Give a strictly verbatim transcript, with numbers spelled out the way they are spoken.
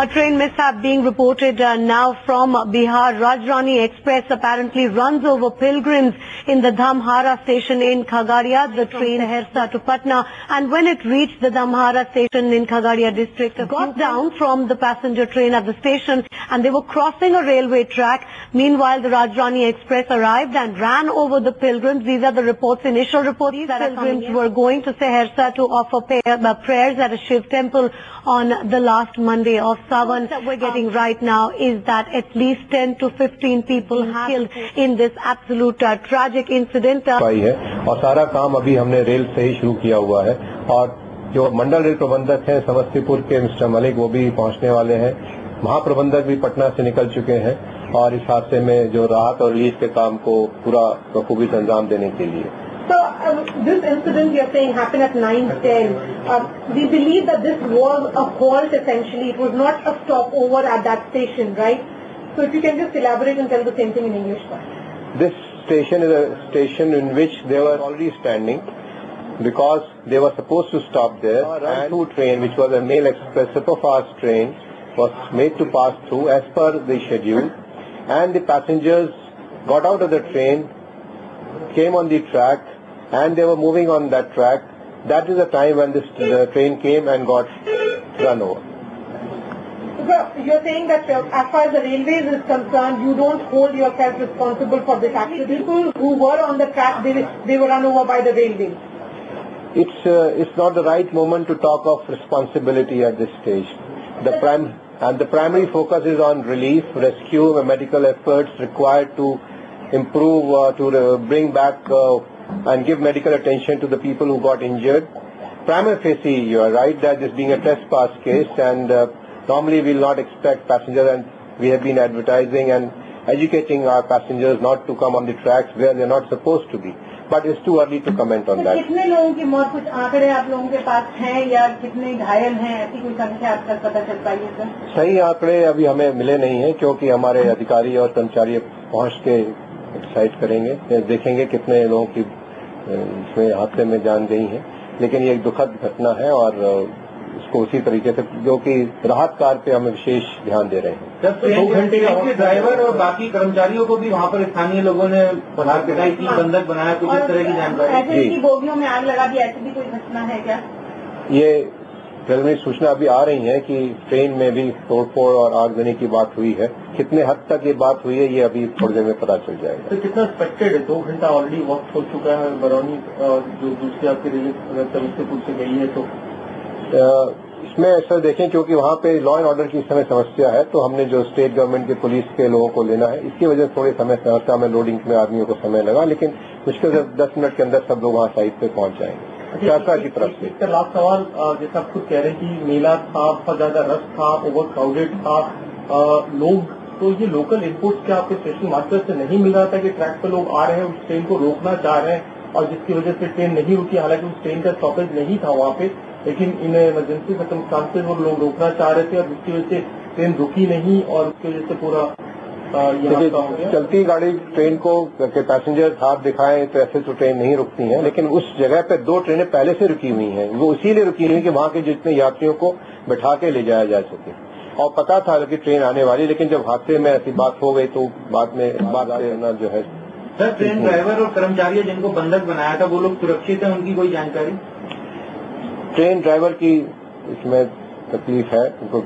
A train mishap being reported uh, now from Bihar. Rajya Rani Express apparently runs over pilgrims in the Dhamhara station in Khagaria. The train Saharsa to Patna, and when it reached the Dhamhara station in Khagaria district, got down from the passenger train at the station, and they were crossing a railway track. Meanwhile, the Rajya Rani Express arrived and ran over the pilgrims. These are the reports, initial reports. These that pilgrims were going to Saharsa to offer prayers at a Shiv temple on the last Monday of Sawan. That we're getting um, right now is that at least ten to fifteen people have killed in this absolute uh, tragic incident. पाई है और सारा काम अभी हमने rail से ही शुरू किया हुआ है और जो मंडल रेल प्रबंधक हैं समस्तीपुर के मिस्टर मलिक वो भी पहुंचने वाले हैं महाप्रबंधक भी पटना से निकल चुके हैं और इस हादसे में जो राहत और रिलीफ के काम को पूरा बखूबी अंजाम देने के लिए. So um, this incident you're saying happened at nine ten. Um, we believe that this was a halt essentially. It was not a stopover at that station, right? So if you can just elaborate and tell the same thing in English. This station is a station in which they were already standing because they were supposed to stop there. A run-through train, which was a mail express super-fast train, was made to pass through as per the schedule, and the passengers got out of the train, came on the track, and they were moving on that track. That is the time when this the train came and got run over. So you're saying that as far as the railways is concerned, you don't hold yourself responsible for this accident. People who were on the track, they they were run over by the railways. It's uh, it's not the right moment to talk of responsibility at this stage. The prime and the primary focus is on relief, rescue, and medical efforts required to improve, uh, to uh, bring back uh, and give medical attention to the people who got injured. Prima facie, you are right that this being a trespass case, and uh, normally we will not expect passengers, and we have been advertising and educating our passengers not to come on the tracks where they are not supposed to be. But it's too early to comment on that. कितने लोगों की मौत कुछ आंकड़े आप लोगों के पास हैं या कितने घायल हैं ऐसी कोई संख्या आप तक पता चल पाई है सर? सही आंकड़े अभी हमें मिले नहीं हैं क्योंकि हमारे अधिकारी और कर्मचारी पहुंच के डिसाइड करेंगे देखेंगे कितने लोगों की इसमें हादसे में जान गई है लेकिन ये एक दुखद घटना है और इसको उसी तरीके से जो कि राहत कार्य पे हम विशेष ध्यान दे रहे हैं. दो घंटे के ड्राइवर और बाकी कर्मचारियों को भी वहाँ पर स्थानीय लोगों ने पदार्थ पिटाई की बंधक बनाया कुछ इस तरह की जानकारी जी बोगियों में आग लगा दी ऐसी भी कोई घटना है क्या? ये प्रेलिमिनरी सूचना अभी आ रही है कि ट्रेन में भी तोड़फोड़ और आगजनी की बात हुई है. कितने हद तक ये बात हुई है ये अभी थोड़ी देर में पता चल जाएगा. तो कितना एक्सपेक्टेड है? दो घंटा ऑलरेडी वक्त हो चुका है बरौनी जो दूसरी आपकी रेलवे समस्तीपुर से गई है तो इसमें सर देखें क्योंकि वहाँ पे लॉ एंड ऑर्डर की इस समय समस्या है तो हमने जो स्टेट गवर्नमेंट के पुलिस के लोगों को लेना है इसकी वजह से थोड़े समय सहरसा में लोडिंग में आदमियों को समय लगा लेकिन मुश्किल से दस मिनट के अंदर सब लोग वहाँ साइड पे पहुंच जाएंगे सहरसा की तरफ से. इसका लास्ट सवाल जैसे आप खुद कह रहे हैं कि मेला था बहुत ज्यादा रश था ओवर क्राउडेड था लोग तो ये लोकल इनपुट क्या आपके स्टेशन मास्टर से नहीं मिल रहा था कि ट्रैक पर लोग आ रहे हैं उस ट्रेन को रोकना चाह रहे हैं और जिसकी वजह से ट्रेन नहीं रुकी हालांकि उस ट्रेन का स्टॉपेज नहीं था वहाँ पे लेकिन इन इमरजेंसी सर्कमस्टांसेस वो लोग रोकना चाह रहे थे और जिसकी वजह से ट्रेन रुकी नहीं और उसकी वजह से पूरा ये चलती गाड़ी ट्रेन को के पैसेंजर हाथ दिखाएं तो ऐसे तो ट्रेन नहीं रुकती है लेकिन उस जगह पर दो ट्रेनें पहले से रुकी हुई हैं वो इसीलिए रुकी हुई है कि वहाँ के जितने यात्रियों को बैठा के ले जाया जा सके और पता था कि ट्रेन आने वाली लेकिन जब हादसे में ऐसी बात हो गई तो बाद में बात करना जो है. सर ट्रेन ड्राइवर और कर्मचारी जिनको बंधक बनाया था वो लोग सुरक्षित है उनकी कोई जानकारी? ट्रेन ड्राइवर की इसमें तकलीफ है उनको